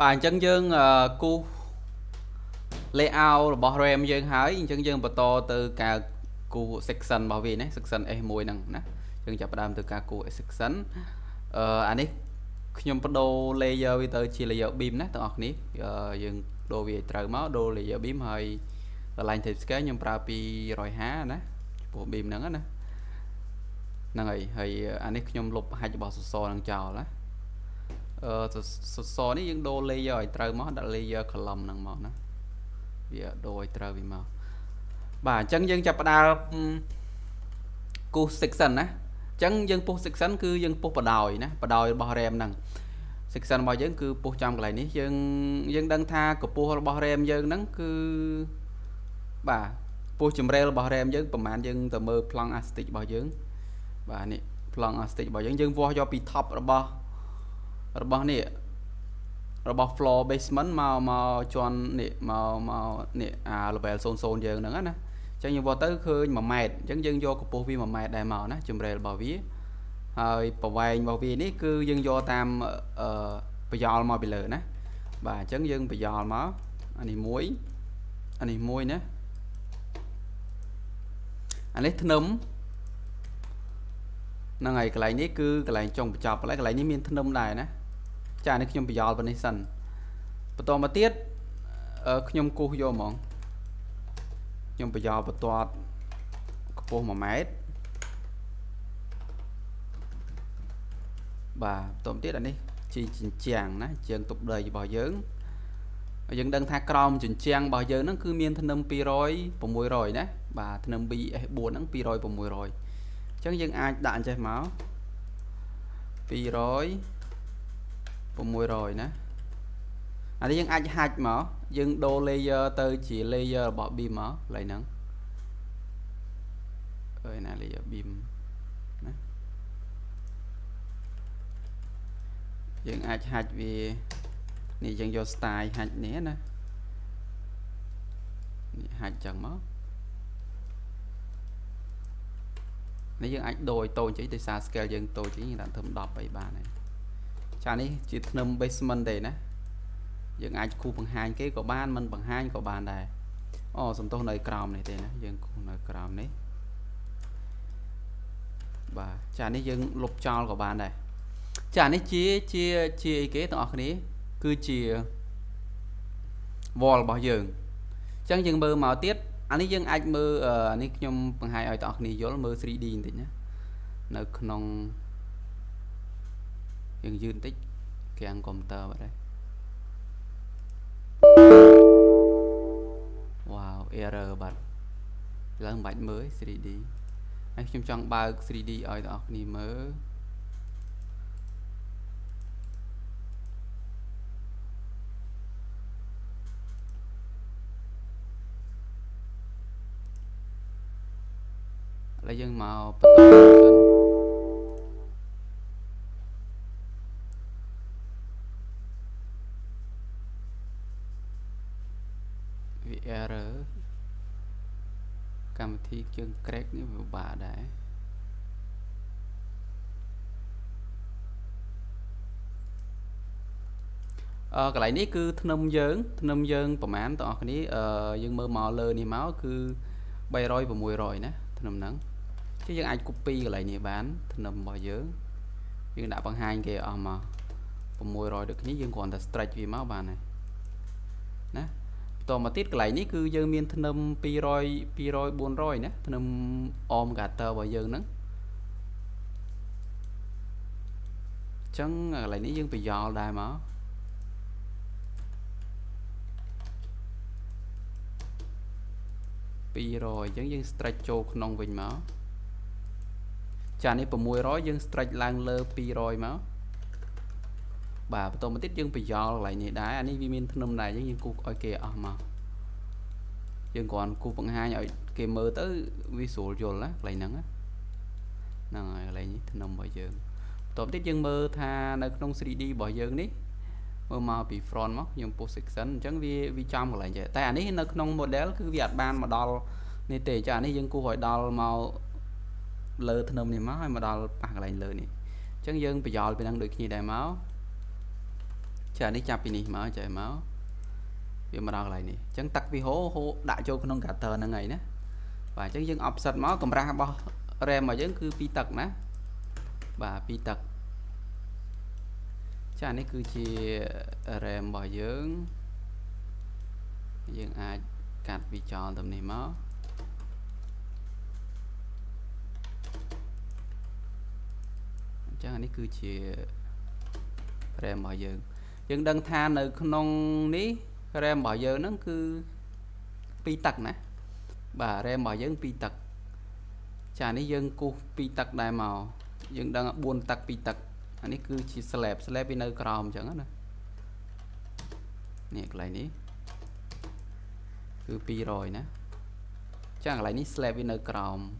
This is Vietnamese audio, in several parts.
Bạn chân dương cu layout bỏ rem dương hái chân dương bật to từ cả cu section bảo vệ này section e mùi nằng nè chân chập đam từ cả cu section anh ấy nhom bắt đầu layer với tới chỉ layer beam nè từ học ní dương đồ về trời máu đồ layer beam hơi line thì cái nhom prapi rồi há nè bộ beam nắng nè năng ấy hơi anh ấy nhom lục hai chữ bỏ sờ sờ năng chào lá sờ ní dương đồ layer trời máu đặt layer column nằng màu nè đôi trời vì màu bà chân dân chập đào cu section á chân dân po section cứ dân po bà đòi bao rem nằng section bao dân cứ po trong lại ní dân dân đăng tha của po bao rem dân nắng cứ bà po chùm rel bao rem dân phần màn dân từ mơ plong astic bao dân bà nị plong astic bao dân dân vô cho pi top robot nị robot floor basement màu màu tròn nị màu nị à level zone zone dân nữa nè chẳng như vô tới khơi mà mệt chẳng dân vô của vi mà mệt đại màu nó chùm rèl bảo ví hơi bảo vệ bảo vì ní cứ dân vô tam bây giờ mà bị lừa nè bà chẳng dân bây giờ mà anh ấy muối nè anh ấy thân nó ngày cái này ní cứ cái này trồng chọc lại cái này ní miên thân nấm này nè cha nó nhom bây giờ bên này sần to mà tiết nhom cô vô mỏng nhưng bây giờ bật toát cô mà mét và tôm tiết là đi chỉ chàng nó trường tục đời bảo dưỡng dân đang thác crom chỉnh trang bao giờ nó cứ miên thân âm pi rồi của mùi rồi đấy bà thân âm bị buồn nắng pi rồi của mùi rồi chẳng dân ai đạn chơi máu pi rồi của mùi rồi nè anh dân ai hạch mà dân đô layer từ chỉ layer bỏ beam mở lại nắng ơi này layer beam nè dân ai hạch vì này dân do style hạch né nè hạch chẳng máu nãy dân ảnh đồi tôi chỉ từ xa scale dân tôi chỉ như là thơm đọc 73 này cho đi chị nâm basement đây nè dân ai khu bằng hai cái của ban mình bằng hai của bàn này ô xong tôi nơi crom này tên dân khu nơi crom đấy và chả ní dân lục cho của bàn này chả ní chia cái tọa đấy cứ chia vòi bảo dưỡng chẳng dân mơ màu tiết anh ấy dân anh mơ ở nick nhom bằng hai ở tọa này dối mơ 3D thì nhé nó không dân dương tích cái ăn công tơ vào đây wow error bật lần bạch mới 3D anh chung trong ba 3D ở đó ni mới lấy dân màu error cảm thấy chương crack như bà đấy cái này ní cứ thân âm dơn phẩm án tỏ cái ní dân mơ mò lơ ní máu cứ bay rồi và mùi rồi nè thân âm nắng chứ dân ai copy cái này ní bán thân âm bỏ dớn nhưng đã bằng hai kìa mà và mùi rồi được ní dân còn là strike vì máu bà này nè mà tiết lại ní cứ dân miên thân âm pi rồi buồn rồi nè thân âm om gạt tờ vào dân nắng chẳng lại ní dân bị giò đài mà pi rồi dân dân strike cho nông vinh mà chả ní bầm mùi rồi dân strike lang lơ pi rồi mà bà tôi mà tiết dân bị do lại nhị đá anh ấy vitamin thân âm này nhưng cuộc ở kia mà nhưng còn khu phần hai ở kia mơ tới vi số rồi lại nắng á này lại thân âm bỏ dương tôi tiết dân mơ tha nó không 3D bỏ dương đi mơ màu bị front móc nhưng position chẳng vì trong lại vậy tại anh ấy nó không model cứ việc ban mà đo nên tệ cho anh ấy dân cô hỏi đo màu lơ thân âm này máu hay mà đo bạc lại lơ này chẳng dân bây giờ bị đang được như đại máu Chà đi chạp đi mà trời máu vì mà đọc lại này chẳng tắc vì hố hố đại cho con cả tờ là ngày nè và chẳng dân ọc sạch máu cầm ra bao rèm mà vẫn cứ pi tật nè và pi tật chà này cứ chỉ rèm bỏ dưỡng dân ai cắt vì tròn tầm này máu chẳng này cứ chỉ rèm bỏ dưỡng dân đăng tha nơi con ní rèm bỏ dưỡng nó cứ pi tật nè bà rèm bỏ dưỡng pi tật chà này dân cú pi tật đài màu dân đang buồn tật pi tật anh ấy cứ chỉ slap slap bên nơi crom chẳng nữa nè lại ní cứ pi rồi nè chẳng lại ní slap bên nơi crom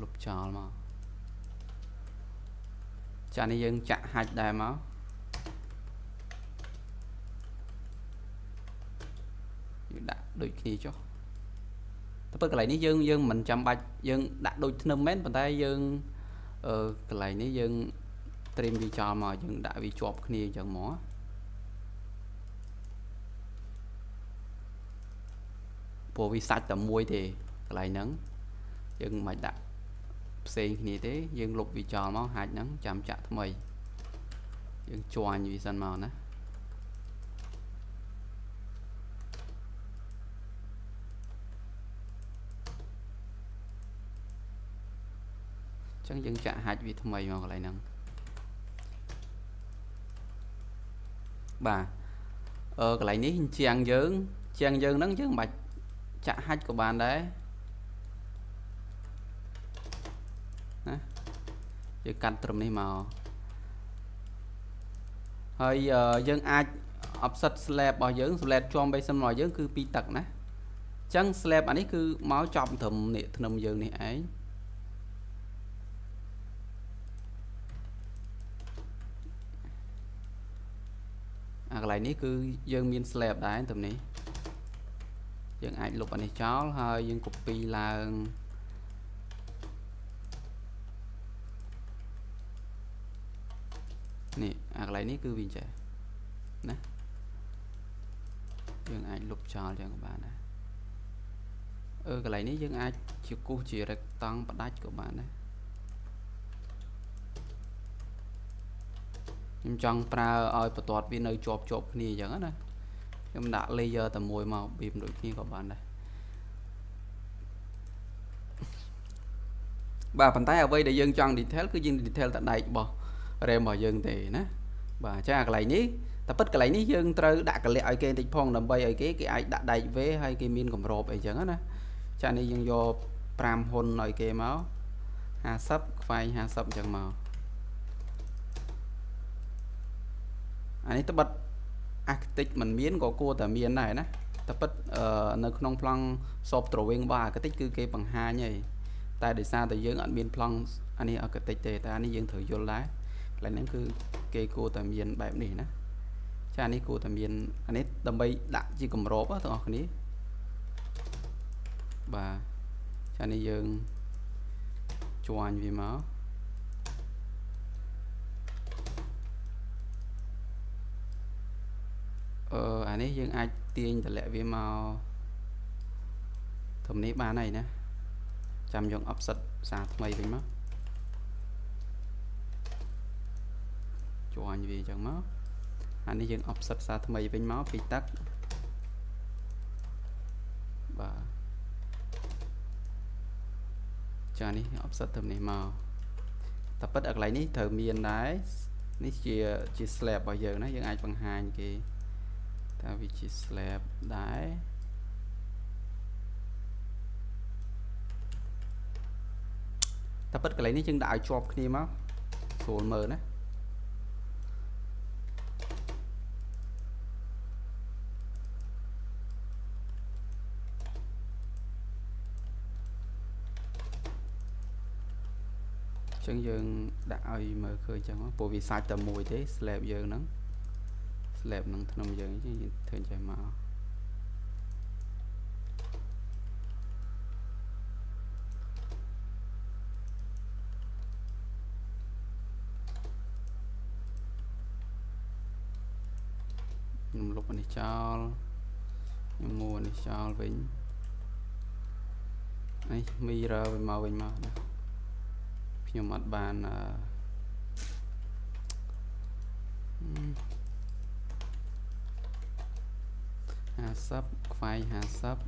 lục tròn mà chả này dân chặt hạt đài máu đã đôi khi cho tất cả lại ní dân dân mình chăm bạch dân đặt đôi nấm mến bàn tay dân lại ní dân tìm vì cho mà dân đã bị chọp khi chẳng mỏ bộ vi sạch tầm muối thì lại nắng dân mày đặt xem như thế dân lục vì trò máu hạt nắng chạm chạm mày dân choa như sân màu nè chẳng dân chạm hạt vì thầm mày mà lại nắng bà cái này hình chàng dớn nắng chứ bạch chạm hạt của bạn đấy cạnh trùm này màu hơi dân ai offset slab bỏ dưỡng slab trong bây xâm loại dưỡng cứ pi tật nè chân slab anh ấy cứ máu trọng thùm nịa thùm dưỡng này ấy lại ní cứ dân miên slab đấy thùm này dân ai lục anh ấy cháu hơi dân copy là nè, lại ní cứ bình trẻ nè dương anh lục trò cho các bạn này cái này ní dương ai chịu cú chỉ rạch tăng bắt đách của bạn đấy em chọn pra ơi và toạt vì nơi chộp chộp này chẳng đó em đã laser tầm môi màu bìm đôi khi của bạn này bà bàn tay ở đây để dân chọn detail cứ dân detail tại đây bỏ rèm bỏ dân thì nè và chắc lại ní ta bất cái này dân trời đã cái lệ cái tịch phong làm bay ở cái ai đã đầy với hai cái miên cầm rộp ấy chẳng á cho nên dân do pram hôn nói kê máu hà sắp phải hà sắp chẳng màu anh ấy ta bật architect mình miến của cô ta miên này nè ta bất nơi không phong sọp trổ bên ba cái tích cứ kê bằng hai nhầy tại để xa từ dưỡng ở miên phong anh ấy ở cái tích để ta anh ấy dân thử vô lái lại nên cứ kê cô tầm miền bẹp này nè cha này cô tầm miền anh ấy tầm bay đã chỉ cầm rộp á thằng này bà cha này dừng cho anh vì máu anh ấy dừng ai tiên trả lệ vì màu thầm này ba này nè chăm dòng ấp sạch xa mây với máu anh vì chẳng máu anh ấy dừng ọc sạch xa thầm mây bên máu bị tắt và cho anh ấy ọc sạch thầm này màu tập bất ạc lại ní thờ miền đấy ní chia slab bao giờ nó dừng ai bằng hai kì ta vì chia slab đấy tập bất cái lấy ní chân đại chọc khi máu xuống mờ đấy chẳng dừng đã ai mà khơi chẳng bộ vì sai tầm mùi thế slab giờ nó slab nóng nông dân chứ thường chạy màu nhưng lúc này cho nhưng mua này cho vĩnh ấy mi ra mình màu nhiều mặt bàn hà sắp phai hà sắp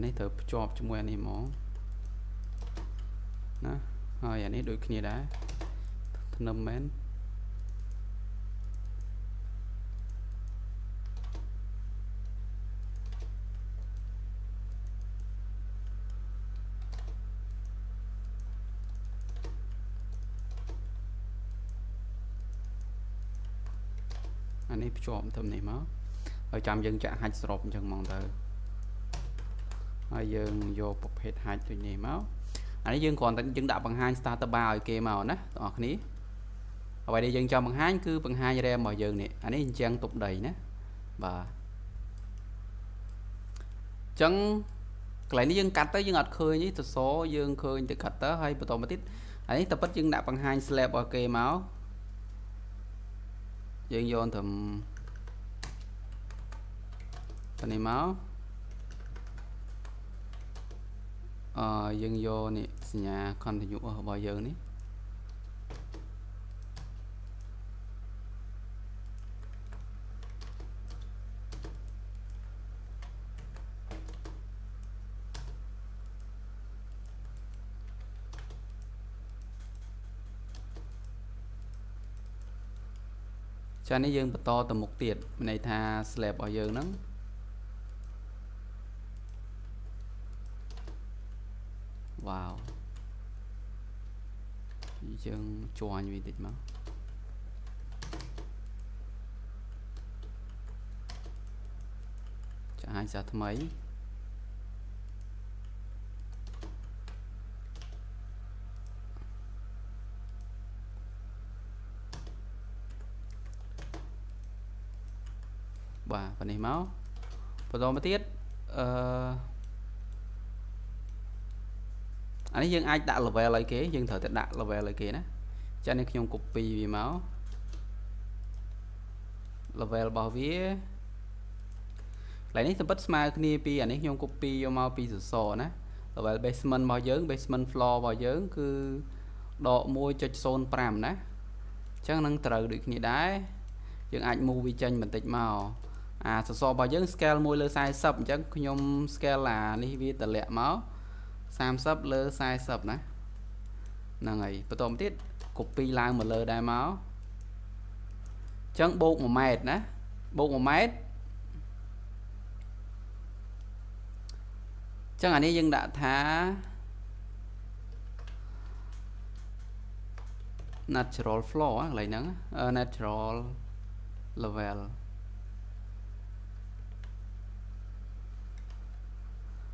này thử chọc cho mày này món nè rồi này đôi khi đã nằm men anh ấy chọc thầm này máu ở trong dân trạng hạch sọp chẳng mong tới dương vô phục hết hai tụi này máu anh dương còn tính chứng đạo bằng hai starter bao kia màu nè ở ní ở đây dân cho bằng hai cứ bằng hai ra mọi giờ này anh ấy trang tục đầy nè và chẳng lại dân cắt tới dân ngọt khơi với thật số dương khơi từ khách tới hay bộ mà tít ấy tập bất chứng đạo bằng hai slab ok máu dân vô thầm này máu dân vô này nhà con thì nhũ ở bao giờ này cho nên dân bật to tầm một tiệt này tha slab bao giờ lắm vào chân cho anh vị tịch máu chả hai giờ mấy và này máu và do mà tiết anh ấy dân ai đã là về lại kế dân thở đã là về lại kế đó cho nên không copy vì máu là về bảo vía lại nít bắt smart nipi anh ấy không copy vô mau pi sửa sổ nè là về basement bao dưỡng basement floor bao dưỡng cứ độ mua cho son pram nè chắc năng trời được như đấy dân ai mua vi tranh mình tịch màu à sổ bao dưỡng scale mua lơ sai sập chắc nhôm scale là đi vi tờ lẹ máu sam sắp lơ sai sập nè là ngày bắt đầu tiết copy lại một lơ đai máu chẳng bộ một mét nè bộ một mét chẳng hạn như dân đã thá natural floor lại nữa natural level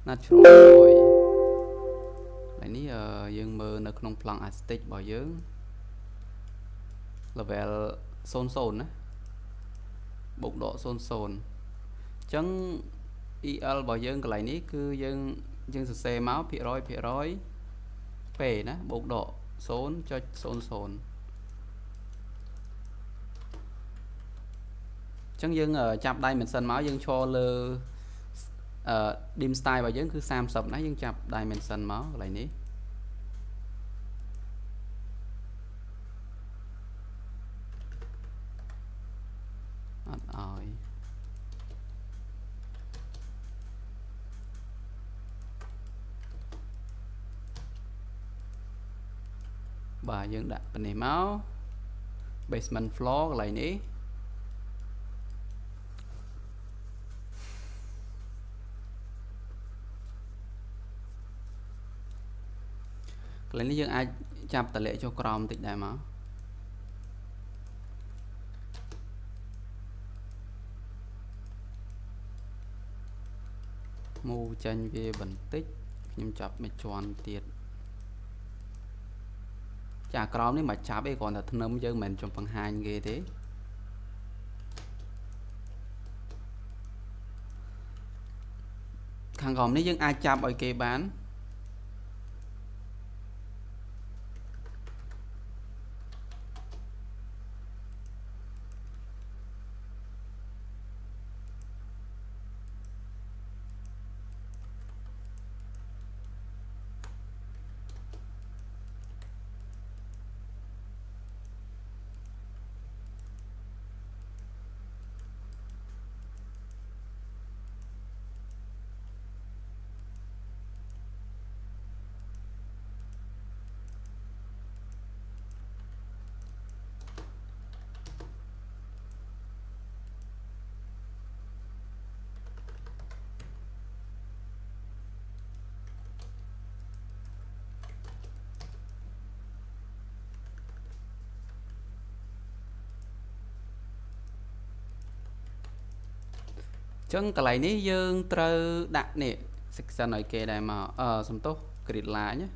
natural floor. Này dương mơ nó không plong astic bảo dưỡng là về xôn xôn bột độ xôn xôn chẳng el bảo dưỡng lại ní cứ dân xe máu phía rối về nó bột độ xôn cho xôn xôn chẳng dân ở chạp đây mình sân máu dân cho lơ dim style và dân cứ sam sập nó dân chạp dimension máu lại ní rồi bà dân đặt bên này máu basement floor lại ní lấy những ai chạm tỉ lệ cho Chrome tịch đại máu mù tranh về bẩn tích nhưng chập mệt tròn tiệt chả crom mà chả bây còn là thân âm dân mình trong phần 2 ghê thế khang gồm nếu dân ai chạm bởi kê bán chân cái này ní dương trừ đặt nè section này kê đại mà xong tốt grid lại nhé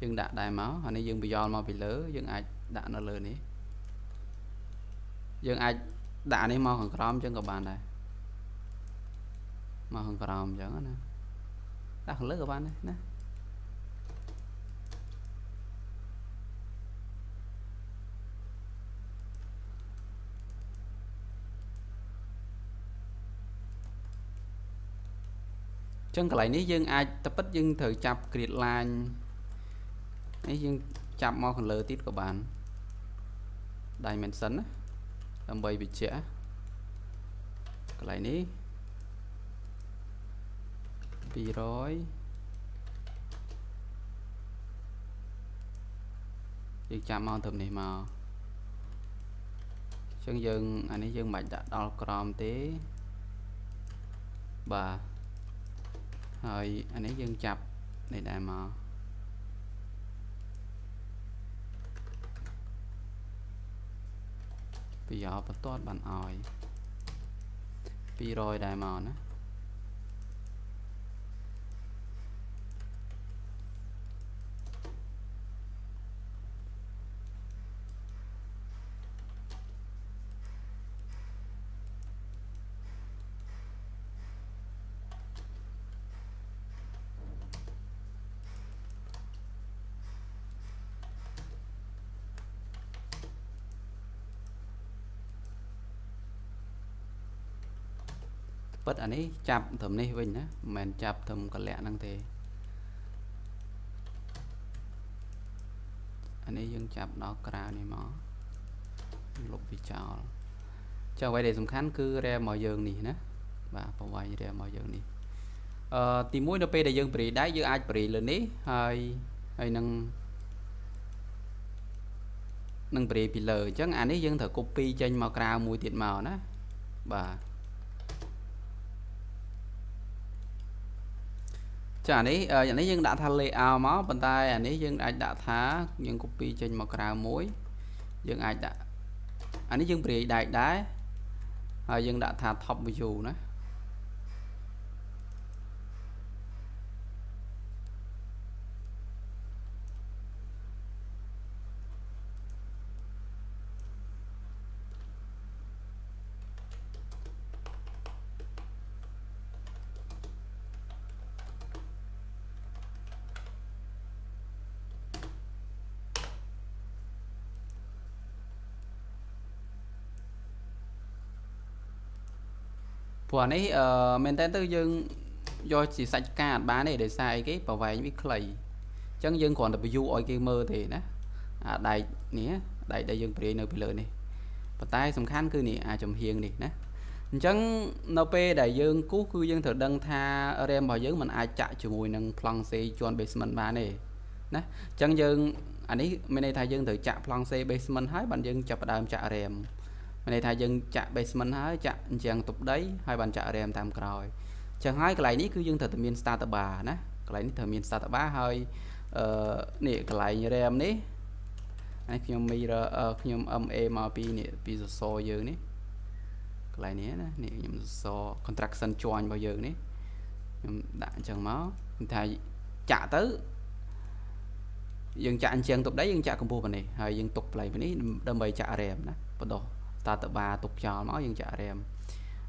dương đặt đại máu hồi nay dương bị do mà bị lỡ dương ai đã nó lỡ ní dương ai đã ní mau hàng crom chân các bạn này mau hàng crom chẳng nè đặt hàng lỡ các bạn nè chân cái này nếu dân ai tập bất dân thử chạp grid line nếu dân chạp màu còn lờ tít của bạn dimension làm bầy bị trẻ cái này ní bị rối dân chạp màu thầm này màu chân dân anh ấy dân mạch đã đo crom tế bà rồi anh ấy dân chập để đại mà bây giờ phải tốt bằng ỏi vì rồi đại màu nữa bất anh ấy chạp thầm này mình á mình chạp thầm có lẽ năng thế anh ấy dân chạp nó cào này mỏ lúc bị chào chào quay để dùng khán cứ ra mọi giường này nữa và bảo quay ra mọi giường này tìm mũi nó p để dân bị đáy giữa ai bị lên đấy hay hay năng năng bị lời chắc anh ấy dân thử copy trên màu cào mùi tiệt màu đó và chả đấy anh ấy dân đã thay layout máu bàn tay anh ấy dân anh đã thả những copy trên màu cà muối dân ai đã anh ấy dân bị đại đá dân đã thả thọc ví dụ nữa bọn ấy mình tên tư dân do chỉ sạch cả bán này để xài cái bảo vệ những cái chân dân còn được du ở kia mơ thì nè đại nhé đại đại dân bị lợi này và tay xong khán cư này chồng hiền này nè chẳng np đại dương cứu cư dân thử đăng tha ở em bảo dưỡng mình ai chạy chủ mùi nâng plong xe chọn basement bán này nè chân dân anh ấy mình đây thay dân thử chạm plong xe basement hết bạn dân chập đàm chạy rèm này thay dân chạm basement hả chạm chàng tục đấy hai bàn chạm em tam rồi chẳng hai cái này ní cứ dân thật miền start bà nè cái này miền start bà hơi nè cái này như em đấy anh em bây giờ em âm em nè bây giờ so giờ này cái này nhé nè em so contraction join bao giờ này em đã chẳng máu thay chạm tới dương chạ anh chàng tục đấy dương chạ công phu bên này hay dương tục lại bên ấy đâm bầy chạ rèm nè bắt đầu ta tập ba tục cho nó dương chạ rèm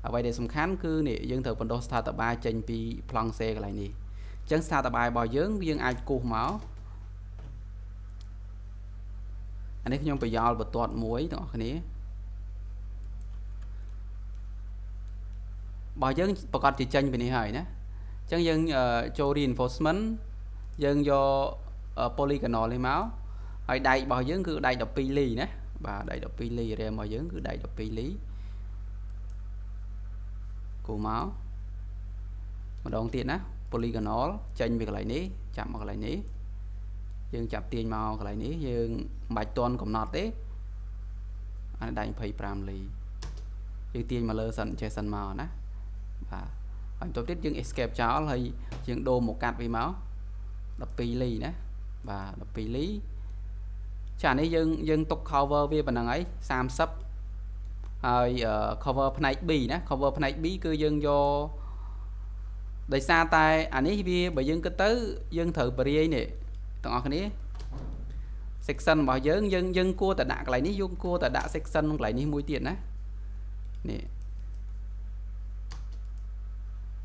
ở đây sùng khán cứ nè dương thợ bắt đầu ta tập ba trên pi plong xe lại nè chẳng sao tập bài bò dướng dương ai cù máu anh ấy không phải do bật toàn muối đó cái này bò dướng bà con thì chân bên này hỏi nhé chẳng dân cho reinforcement dân do polygonal lên máu ở đây bò dướng cứ đầy đọc pi lì nè và đầy đọc pi lì ra bò dướng cứ đầy đọc pi lý cù máu mà đón tiền á polygonal chênh về cái này ní chạm vào cái này ní dương chạm tiền màu cái này ní dương bạch toàn cũng nọt đấy anh đang phải làm lì dương tiền mà lơ sần che sần màu nè và anh tôi tiết dương escape cháo hay dương đô một cạt với máu đập pì lì nè và đập pì lý chả này dương dương tục cover về bằng ấy sam sấp cover này bì nè cover này bí cư dương do đời xa tay anh ấy vì bởi dân cứ tới dân thử bởi này tao ngọt này section bảo dân dân dân cua tại đạc lại ní dung cua tại đạc section lại ní mũi tiền á nè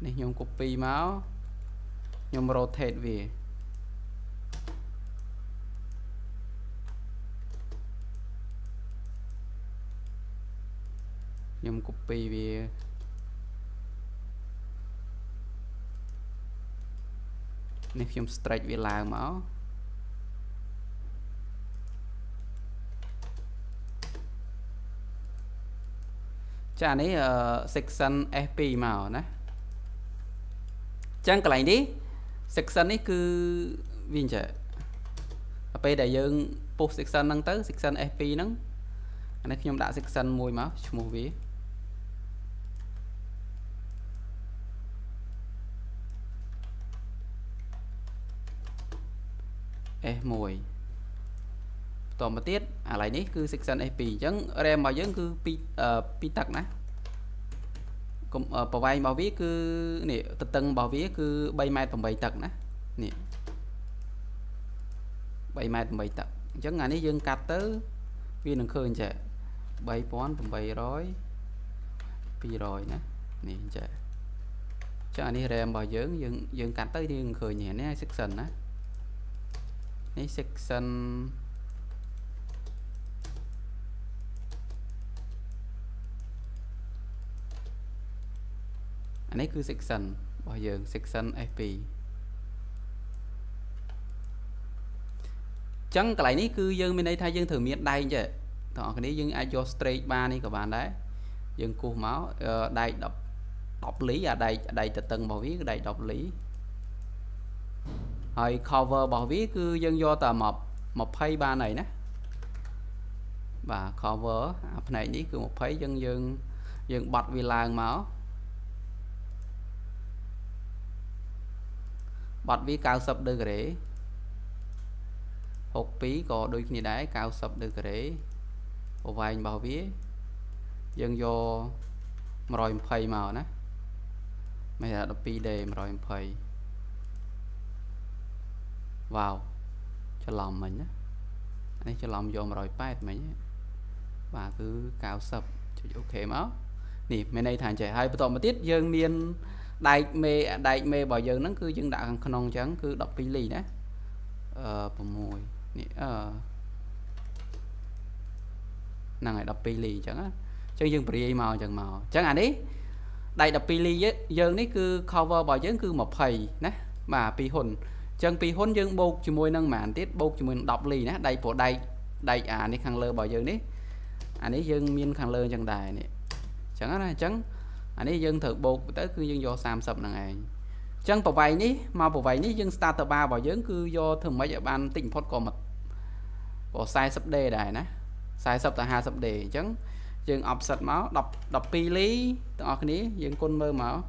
nè nhóm copy máu nhóm rotate về nhóm copy về nên chúng straight về làng máu cha này section fp màu nè chẳng cái này đi section ấy cứ viên trẻ p đại dương post section nâng tới section fp nâng nên chúng đã section mùi máu mùi vía mùi tỏ một tiết à lại đấy cứ section AP chẳng rem mà dẫn cứ pi tắc nè cũng bảo vay bảo viết cứ nè tật tầng bảo viết cứ bay mai tầm 7 tật nè nè bay mai tầm 7 tật chẳng ngày đấy dương cắt tới viên đường khơi chạy bay bón tầm 7 rồi pi rồi nè nè chạy chẳng đi rem bảo dưỡng dương dương cắt tới đi đường khơi nhẹ nè section nè này section anh ấy cứ section bao giờ section fp chẳng cái này ní cứ dân bên đây thay dân thử miệt đây chứ thọ cái đấy dân ai cho straight ba này các bạn đấy dân cua máu đây đọc lý à đây đây từng bảo viết đây đọc lý rồi cover bảo viết cứ dân do tờ một hay ba này nè và cover này ní cứ một thấy dân dân dân bạch vì làng máu bạch vì cao sập được rễ hộp phí có đôi khi đấy cao sập được rễ của vài bảo viết dân do rồi phải màu nè mày là đọc pi đề rồi phải vào cho lòng mình á, cho lòng vô rồi paid mình và cứ cao sập cho ok máu nè mấy này thằng trẻ hai tụi mà tiết dương miên đại mê bảo giờ nó cứ dân đã không trắng cứ đọc pili lì đó mùi nè nàng này đọc pili lì chẳng á chẳng dương bì màu chẳng màu chẳng à đấy đại đọc pili lì dân đấy cứ cover bảo dân cứ một thầy nè mà pi hồn chẳng bị hôn dương bột cho môi nâng màn tiết bột cho mình đọc lì nè đây của đây đây à này khăn lơ bảo dương đấy anh ấy dương miên khăn lơ chẳng đài này chẳng là chẳng anh ấy dân thực bột tới cư dân do sam sập là ngày chẳng bảo vậy ní mà bảo vậy ní dân starter ba bảo dưỡng cư do thường mấy giờ ban tỉnh phốt còn mật bỏ sai sắp đề đài nè sai sắp là hai sắp đề chẳng dân ọc sạch máu đọc pi lý tỏ cái ní dân con mơ máu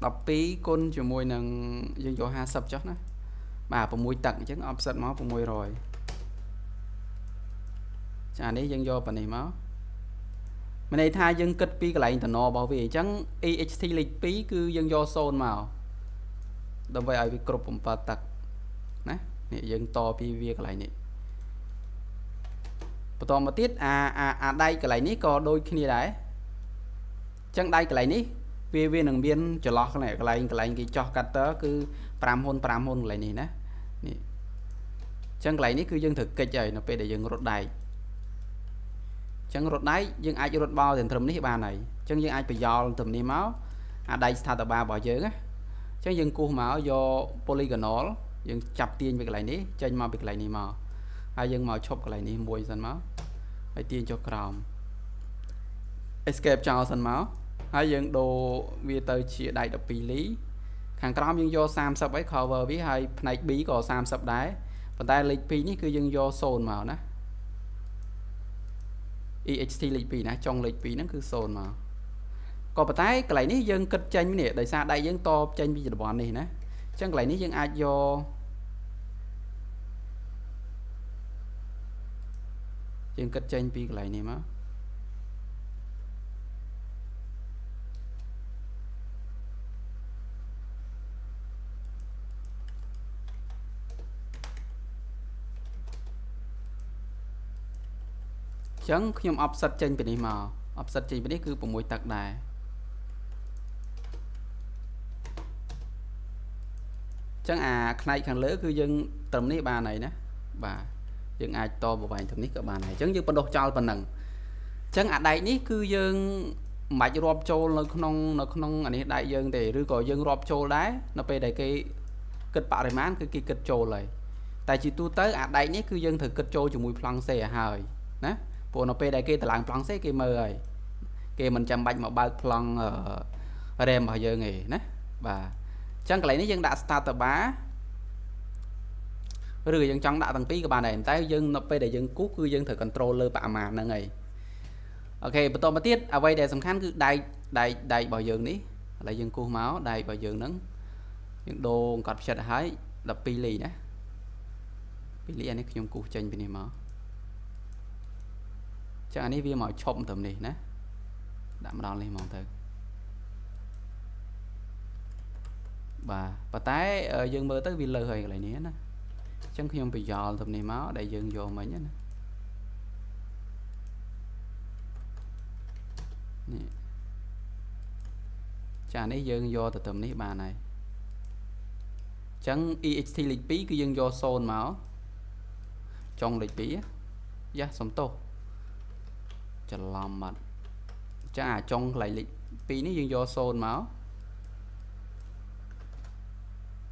đọc tí con cho môi nâng dân chỗ ha sập chắc nó bà của mùi tặng chứ option máu của môi rồi chả đấy dân do bà này máu mình này thay dân kết pi lại nó bảo vệ chẳng ext lịch phí cư dân do xôn màu đâm vậy ai bị cột bấm ba tắc nè này to pv cái này nè tò mà tiết đây cái này ní có đôi khi đấy chẳng đây cái này ní pv đường biên trở lọt cái này cái cho cắt tớ cứ pram hôn cái này nè chẳng cái này ní cứ dân thực cái trời nó về để dân rốt đài chẳng rốt đáy dân ai cho rốt bao thì thầm ní ba này chẳng dân ai phải do thầm ní máu đây thà tờ ba bỏ dưới á chẳng dân cua máu do polygonal dân chập tiên về cái này ní trên mà bị cái này mà ai dân màu chụp cái này ní mùi dân máu ai tiên cho còng escape chào dân máu ai dân đồ vi tờ chia đại đập bí lý hàng trăm nhưng do sam sắp ấy cover với hai này bí có sam sắp đáy và tay lịch bí ní cứ dân do sồn màu nè ext lịch bí nè trong lịch bí nó cứ sồn màu còn bà tay cái này ní dân kịch chanh nè tại sao đây dân to chanh bây giờ bọn này nè chẳng cái này ní dân ai do dân kết tranh pi lại này mà chẳng khi mà offset tranh bên này mà offset tranh bên đấy cứ bằng mũi tạc đài chẳng này càng lớn cứ dân tầm này bà này nè bà dân ai to một vài thằng nít các bạn này chẳng như phần đầu trao phần nặng chẳng đại ní cư dân mãi cho rộp châu nó không anh ấy đại dân để rư có dân rộp châu đấy nó về đây cái kịch bạo để mán cái kịch châu này tại chỉ tu tới đại ní cư dân thử kịch châu cho mùi phăng xe hời nè bộ nó về đây kia là phăng xe kia mời kia mình chăm bạch mà ba phăng ở đêm bao giờ nghỉ nè và chẳng lấy nó dân đã start bá rồi dân trong đã tăng phí các bạn này tay dân nó về để dân cú cư dân thử controller bạ mà là ngày ok bắt đầu mà tiết ở đây để sẵn khăn cứ đại bảo dưỡng đi là dân cú máu đại bảo dưỡng nắng những đồ cặp chặt hái là pili nè pili anh ấy dùng cú chanh bên này mà chắc anh ấy vì mọi trộm tầm này nè đảm đón lên mong thật và tái dân mơ tới vì lời hồi lại nhé chẳng khi ông bị giò thầm này máu đại dương vô mấy nhé chả nấy dương vô từ tầm nấy bà này chẳng ext lịch bí cứ dương vô xôn máu trong lịch bí giá sống tốt chẳng làm mặt chả trong lại lịch bí nó dương vô xôn máu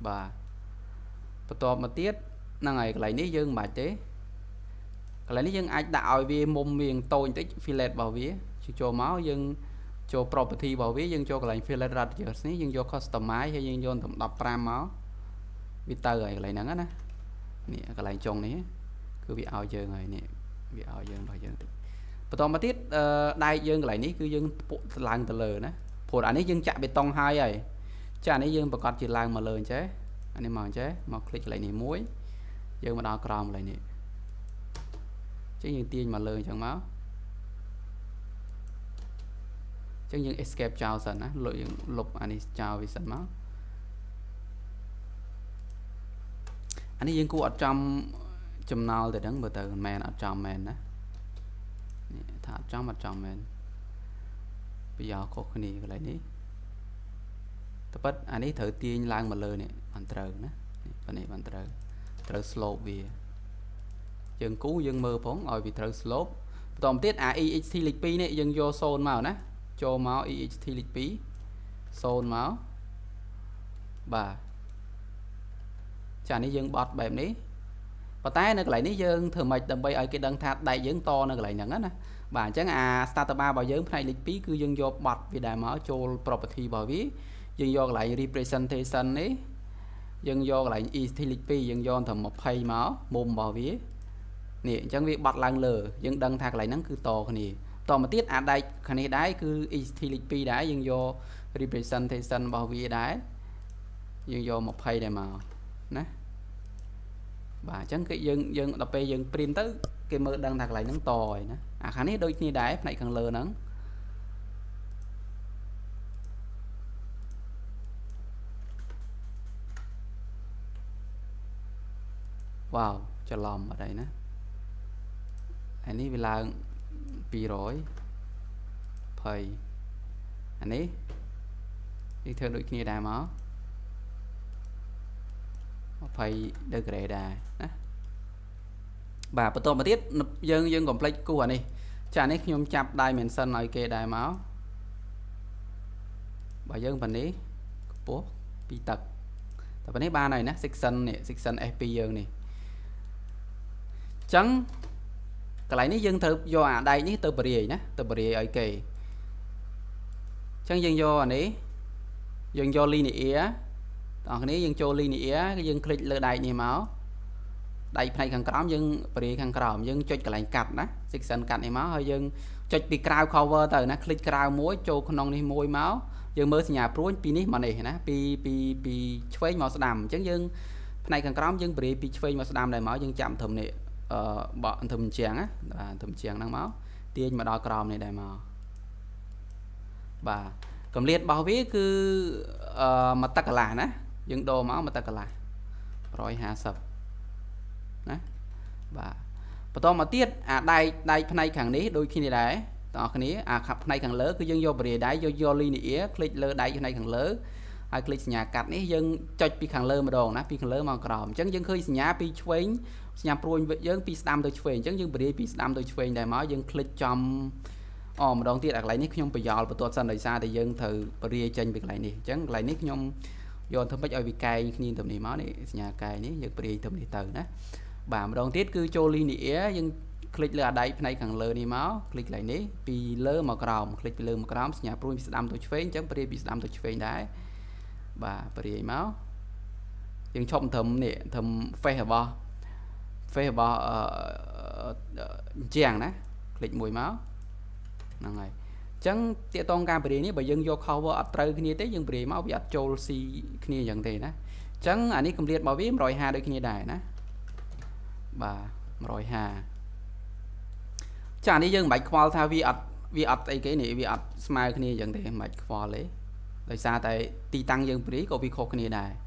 bà to mà tiết năng này lấy ní dương mà thế lấy ní dương ai đạo vì mồm miệng tôi tích fillet bảo vía cho máu dân cho property bảo vía dân cho cái fillet ra giờ ní dân cho customize hay dân cho tổng đập ram máu vì tờ này lấy nắng á nè cái này chồng này cứ bị ao giờ này nè bị ao giờ bao giờ to mà tiết đại dương lấy ní cứ dân làng từ lờ nè phổ anh ấy dân chạm bê tông hai ấy chả ní dân bà con chỉ làng mà lời chứ anh em mòn chế mà click lại này muối dương mà đo crom lại nè chứ như tiên mà lơ chẳng máu chứ những escape chào sẵn á lội lục anh chào vì sẵn máu anh ấy dân cua ở trong chùm nào để đứng bờ từ men ở trong men á thả trong mặt trong men bây giờ có cái này lại ní bất anh ấy thử tiên lang mà lơ nè bàn trời nè phần này bàn trời trời slope về dân cú dân mơ phóng rồi vì trời slope tổng tiết ext lịch pi này dân vô zone màu nè cho máu ext lịch pi zone máu bà chả ní dân bọt bẹp ní và tay nó lại ní dân thường mạch đầm bay ở cái đằng thạt đại dân to nó lại nhận á nè bà chẳng startup bao giờ này lịch pi cư dân vô bọt vì đại máu cho property bảo ví dân do lại representation ấy dân do lại ext dân do thầm một hay máu mồm bảo vía nè chẳng việc bật lăng lờ dân đăng thạc lại nắng cứ to nè to mà tiết đây khả đái cứ ext đá dân do representation bảo vía đái dân do một hay này màu nè và chẳng cái dân đọc về dân print tới cái mơ đăng thạc lại nắng to rồi nè khả này đôi như đái này càng lờ nắng wow cho lòm ở đây nè anh ấy là bị rồi phải anh ấy đi theo đuổi kia đà máu phải được rẻ đài bà bắt đầu mà tiết dân dân còn play của này chả nít nhung chạp dimension này kê đài máu bà dân phần ấy bố bị tật tập vấn đề 3 này nè section này section fp dương này chẳng cái này dân thử do ở đây ní từ bề nè từ bề ấy kì chẳng dân do anh ấy dân do linear còn cái này dân cho linear dân click lơ đại này máu đại này càng cắm dân bề càng cắm dân cho cái này cặp nè section cặp này máu hơi dân cho bị crowd cover từ nè click crowd mối cho con non đi môi máu dương mới nhà pruin pini mà này nè pi chơi màu đầm chứ dương này càng cắm dương bề pi chơi màu đầm này máu dân chạm thầm này bọn thầm chàng á và thầm chàng đang máu tiên mà đo crom này đây mà và cầm liệt bảo viết cứ mà ta cả là nè những đồ máu mà ta cả là rồi hạ sập nè và to mà tiết à đây đây này khẳng lý đôi khi này đấy đó cái này à khắp này càng lớn cứ dân vô bề đáy vô linear click lơ đáy này càng lớn ai click nhà cắt này dân cho pi càng lớn mà đồ nè pi càng lớn mà crom chẳng dân khơi nhà pi chuối nhà pruin với dân pistam tôi chuyển chẳng dân bề pistam tôi chuyển đại máu dân click trong mà đón tiết đặt lại nick nhung bây giờ và tuột sân đời xa thì dân thử bề trên việc lại này chẳng lại nick nhung dồn thâm bách ơi bị cay nhìn tầm này máu này nhà cay này dân bề tầm này từ đó bà mà đón tiết cứ cho linear dân click là đây này càng lớn đi máu click lại ní pi lơ màu crom click lơ màu crom nhà pruin pistam tôi chuyển chẳng bề pistam tôi chuyển đấy bà bề máu dân trong thầm này thầm phê bò phê bò chàng đó click mùi máu năng này chẳng tiệt tông cam bề này bởi dân vô khâu vợ trời kia tới dân bề máu bị ắt trôi si kia chẳng thế đó chẳng anh ấy cầm liệt bảo viết rồi hà đôi kia đài đó bà rồi hà chẳng đi dân bạch khoa thao vi ắt cái này vi ắt smile kia chẳng thế bạch khoa lấy đời xa tại ti tăng dân bề có vi khô kia đài